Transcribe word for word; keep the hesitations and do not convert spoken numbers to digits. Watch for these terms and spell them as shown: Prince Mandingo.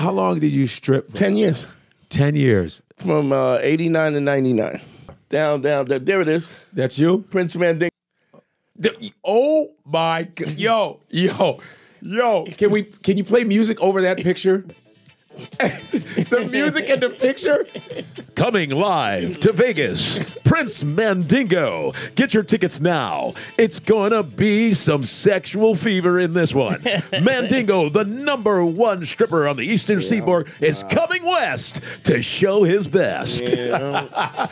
How long did you strip? Ten years. Ten years. From uh, eighty-nine to ninety-nine. Down, down, down. There it is. That's you? Prince Mandingo. The, oh my God. Yo, yo, yo. Can we can you play music over that picture? The music and the picture? Coming live to Vegas, Prince Mandingo. Get your tickets now. It's gonna be some sexual fever in this one. Mandingo, the number one stripper on the Eastern yeah, Seaboard, is coming west to show his best. Yeah.